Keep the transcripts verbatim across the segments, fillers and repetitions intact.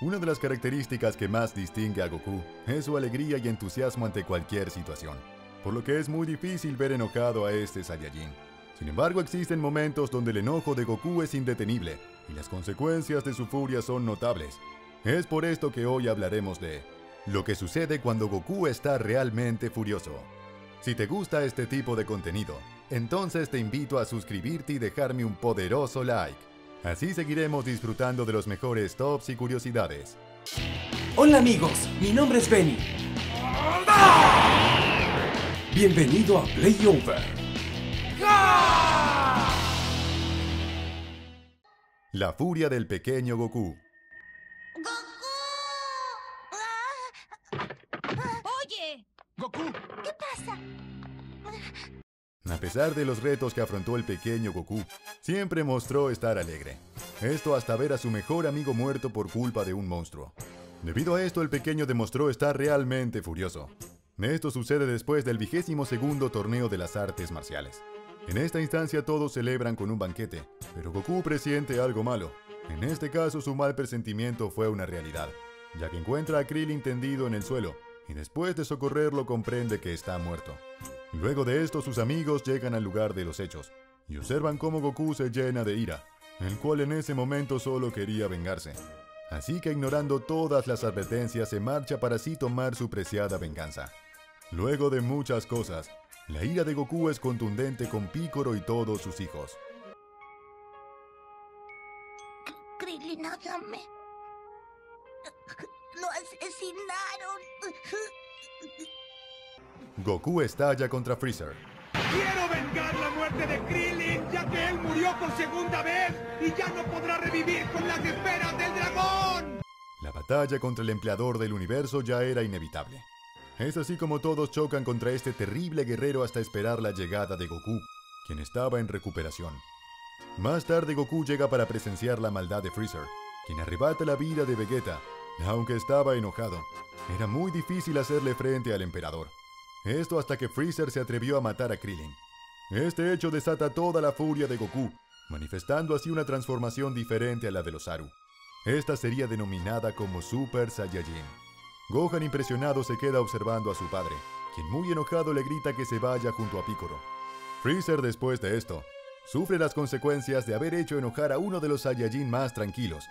Una de las características que más distingue a Goku es su alegría y entusiasmo ante cualquier situación, por lo que es muy difícil ver enojado a este Saiyajin. Sin embargo, existen momentos donde el enojo de Goku es indetenible y las consecuencias de su furia son notables. Es por esto que hoy hablaremos de lo que sucede cuando Goku está realmente furioso. Si te gusta este tipo de contenido, entonces te invito a suscribirte y dejarme un poderoso like. Así seguiremos disfrutando de los mejores tops y curiosidades. Hola amigos, mi nombre es Benny. ¡No! Bienvenido a Playover. ¡No! La furia del pequeño Goku. ¡Goku! ¡Oye! ¡Goku! ¿Qué pasa? A pesar de los retos que afrontó el pequeño Goku, siempre mostró estar alegre. Esto hasta ver a su mejor amigo muerto por culpa de un monstruo. Debido a esto, el pequeño demostró estar realmente furioso. Esto sucede después del vigésimo segundo torneo de las artes marciales. En esta instancia todos celebran con un banquete, pero Goku presiente algo malo. En este caso su mal presentimiento fue una realidad, ya que encuentra a Krillin tendido en el suelo, y después de socorrerlo comprende que está muerto. Luego de esto, sus amigos llegan al lugar de los hechos y observan cómo Goku se llena de ira, el cual en ese momento solo quería vengarse. Así que, ignorando todas las advertencias, se marcha para así tomar su preciada venganza. Luego de muchas cosas, la ira de Goku es contundente con Picoro y todos sus hijos. Krillin, háblame. ¡Lo asesinaron! Goku estalla contra Freezer. Quiero vengar la muerte de Krillin, ya que él murió por segunda vez y ya no podrá revivir con las esferas del dragón. La batalla contra el empleador del universo ya era inevitable. Es así como todos chocan contra este terrible guerrero hasta esperar la llegada de Goku, quien estaba en recuperación. Más tarde Goku llega para presenciar la maldad de Freezer, quien arrebata la vida de Vegeta. Aunque estaba enojado, era muy difícil hacerle frente al emperador. Esto hasta que Freezer se atrevió a matar a Krillin. Este hecho desata toda la furia de Goku, manifestando así una transformación diferente a la de los Saru. Esta sería denominada como Super Saiyajin. Gohan, impresionado, se queda observando a su padre, quien muy enojado le grita que se vaya junto a Picoro. Freezer, después de esto, sufre las consecuencias de haber hecho enojar a uno de los Saiyajin más tranquilos.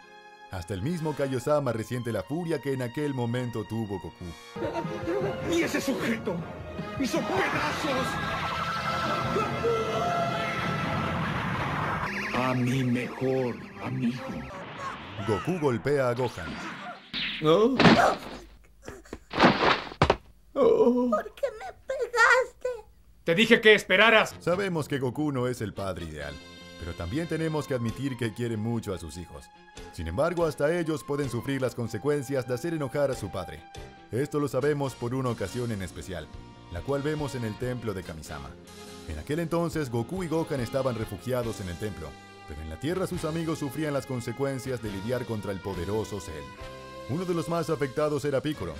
Hasta el mismo Kaiosama resiente la furia que en aquel momento tuvo Goku. ¡Y ese sujeto! ¡Hizo pedazos! ¡A mi mejor amigo! Goku golpea a Gohan. ¿Oh? Oh. ¿Por qué me pegaste? ¡Te dije que esperaras! Sabemos que Goku no es el padre ideal, pero también tenemos que admitir que quiere mucho a sus hijos. Sin embargo, hasta ellos pueden sufrir las consecuencias de hacer enojar a su padre. Esto lo sabemos por una ocasión en especial, la cual vemos en el templo de Kamisama. En aquel entonces, Goku y Gohan estaban refugiados en el templo, pero en la tierra sus amigos sufrían las consecuencias de lidiar contra el poderoso Cell. Uno de los más afectados era Picoro,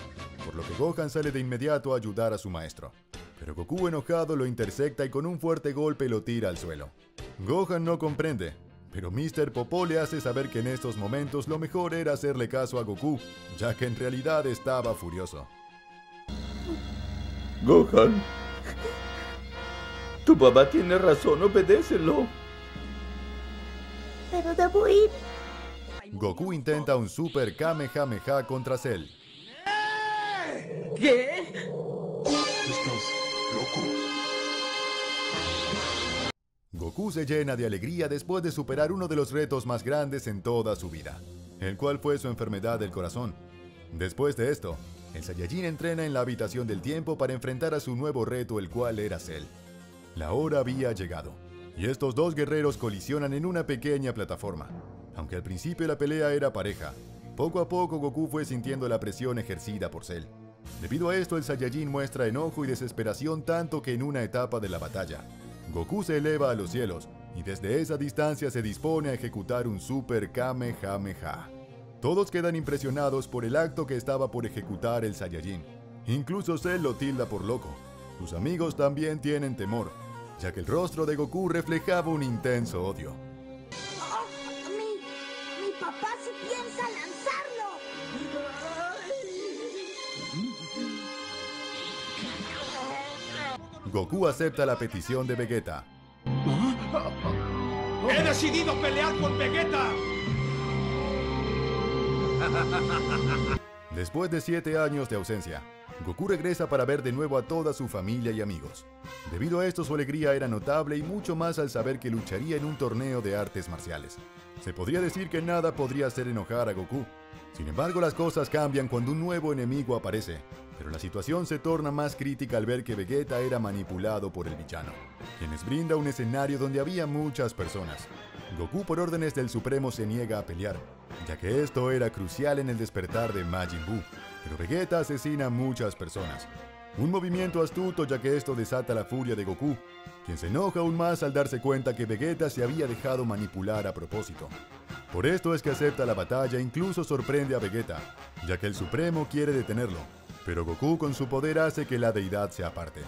por lo que Gohan sale de inmediato a ayudar a su maestro. Pero Goku, enojado, lo intercepta y con un fuerte golpe lo tira al suelo. Gohan no comprende, pero míster Popo le hace saber que en estos momentos lo mejor era hacerle caso a Goku, ya que en realidad estaba furioso. Gohan, tu papá tiene razón, obedécelo. Pero debo ir. Goku intenta un super Kamehameha contra Cell. ¿Qué? ¿Estás loco? Goku se llena de alegría después de superar uno de los retos más grandes en toda su vida, el cual fue su enfermedad del corazón. Después de esto, el Saiyajin entrena en la habitación del tiempo para enfrentar a su nuevo reto, el cual era Cell. La hora había llegado, y estos dos guerreros colisionan en una pequeña plataforma. Aunque al principio la pelea era pareja, poco a poco Goku fue sintiendo la presión ejercida por Cell. Debido a esto, el Saiyajin muestra enojo y desesperación, tanto que en una etapa de la batalla, Goku se eleva a los cielos y desde esa distancia se dispone a ejecutar un super Kamehameha. Todos quedan impresionados por el acto que estaba por ejecutar el Saiyajin. Incluso Cell lo tilda por loco. Sus amigos también tienen temor, ya que el rostro de Goku reflejaba un intenso odio. Oh, mi, mi papá sí piensa lanzarlo. Goku acepta la petición de Vegeta. ¡He decidido pelear con Vegeta! Después de siete años de ausencia, Goku regresa para ver de nuevo a toda su familia y amigos. Debido a esto, su alegría era notable y mucho más al saber que lucharía en un torneo de artes marciales. Se podría decir que nada podría hacer enojar a Goku. Sin embargo, las cosas cambian cuando un nuevo enemigo aparece, pero la situación se torna más crítica al ver que Vegeta era manipulado por el villano, quien les brinda un escenario donde había muchas personas. Goku, por órdenes del Supremo, se niega a pelear, ya que esto era crucial en el despertar de Majin Buu, pero Vegeta asesina a muchas personas. Un movimiento astuto, ya que esto desata la furia de Goku, quien se enoja aún más al darse cuenta que Vegeta se había dejado manipular a propósito. Por esto es que acepta la batalla e incluso sorprende a Vegeta, ya que el Supremo quiere detenerlo, pero Goku con su poder hace que la deidad se aparte.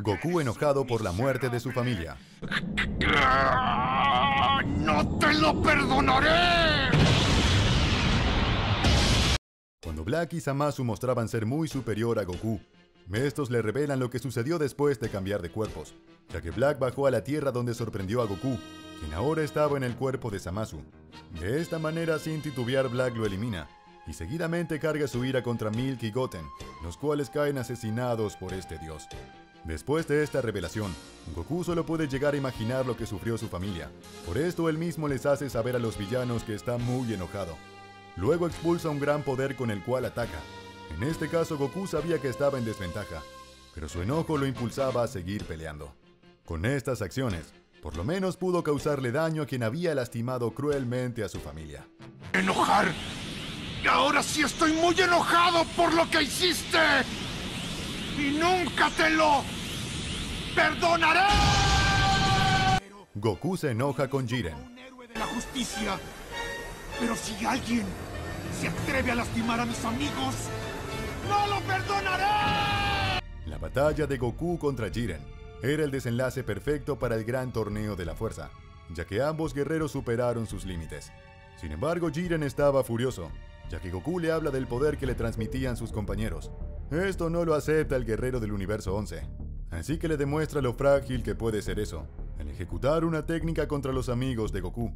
Goku enojado por la muerte de su familia. ¡No te lo perdonaré! Cuando Black y Zamasu mostraban ser muy superior a Goku, estos le revelan lo que sucedió después de cambiar de cuerpos, ya que Black bajó a la tierra donde sorprendió a Goku, quien ahora estaba en el cuerpo de Zamasu. De esta manera, sin titubear, Black lo elimina, y seguidamente carga su ira contra Milk y Goten, los cuales caen asesinados por este dios. Después de esta revelación, Goku solo puede llegar a imaginar lo que sufrió su familia. Por esto él mismo les hace saber a los villanos que está muy enojado. Luego expulsa un gran poder con el cual ataca. En este caso, Goku sabía que estaba en desventaja, pero su enojo lo impulsaba a seguir peleando. Con estas acciones, por lo menos pudo causarle daño a quien había lastimado cruelmente a su familia. ¡Enojar! ¡Ahora sí estoy muy enojado por lo que hiciste! ¡Y nunca te lo perdonaré! Goku se enoja con Jiren. Un héroe de la justicia. Pero si alguien se atreve a lastimar a mis amigos, ¡no lo perdonaré! La batalla de Goku contra Jiren era el desenlace perfecto para el gran torneo de la fuerza, ya que ambos guerreros superaron sus límites. Sin embargo, Jiren estaba furioso, ya que Goku le habla del poder que le transmitían sus compañeros. Esto no lo acepta el guerrero del universo once, así que le demuestra lo frágil que puede ser eso, al ejecutar una técnica contra los amigos de Goku.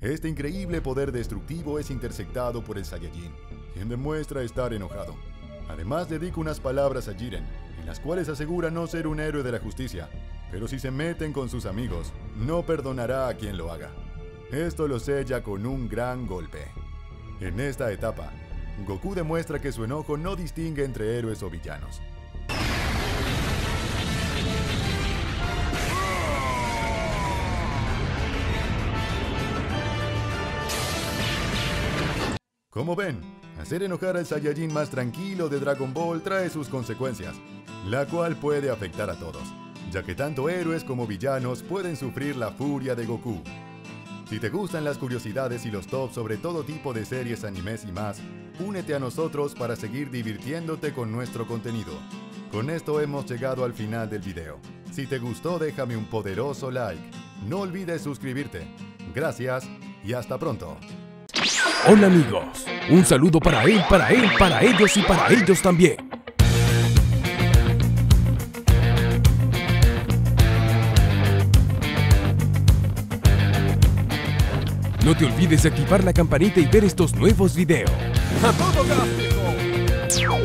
Este increíble poder destructivo es interceptado por el Saiyajin, quien demuestra estar enojado. Además, dedica unas palabras a Jiren, en las cuales asegura no ser un héroe de la justicia, pero si se meten con sus amigos, no perdonará a quien lo haga. Esto lo sella con un gran golpe. En esta etapa, Goku demuestra que su enojo no distingue entre héroes o villanos. Como ven, hacer enojar al Saiyajin más tranquilo de Dragon Ball trae sus consecuencias, la cual puede afectar a todos, ya que tanto héroes como villanos pueden sufrir la furia de Goku. Si te gustan las curiosidades y los tops sobre todo tipo de series, animes y más, únete a nosotros para seguir divirtiéndote con nuestro contenido. Con esto hemos llegado al final del video. Si te gustó, déjame un poderoso like. No olvides suscribirte. Gracias y hasta pronto. Hola amigos, un saludo para él, para él, para ellos y para ellos también. No te olvides de activar la campanita y ver estos nuevos videos. ¡A todo gráfico!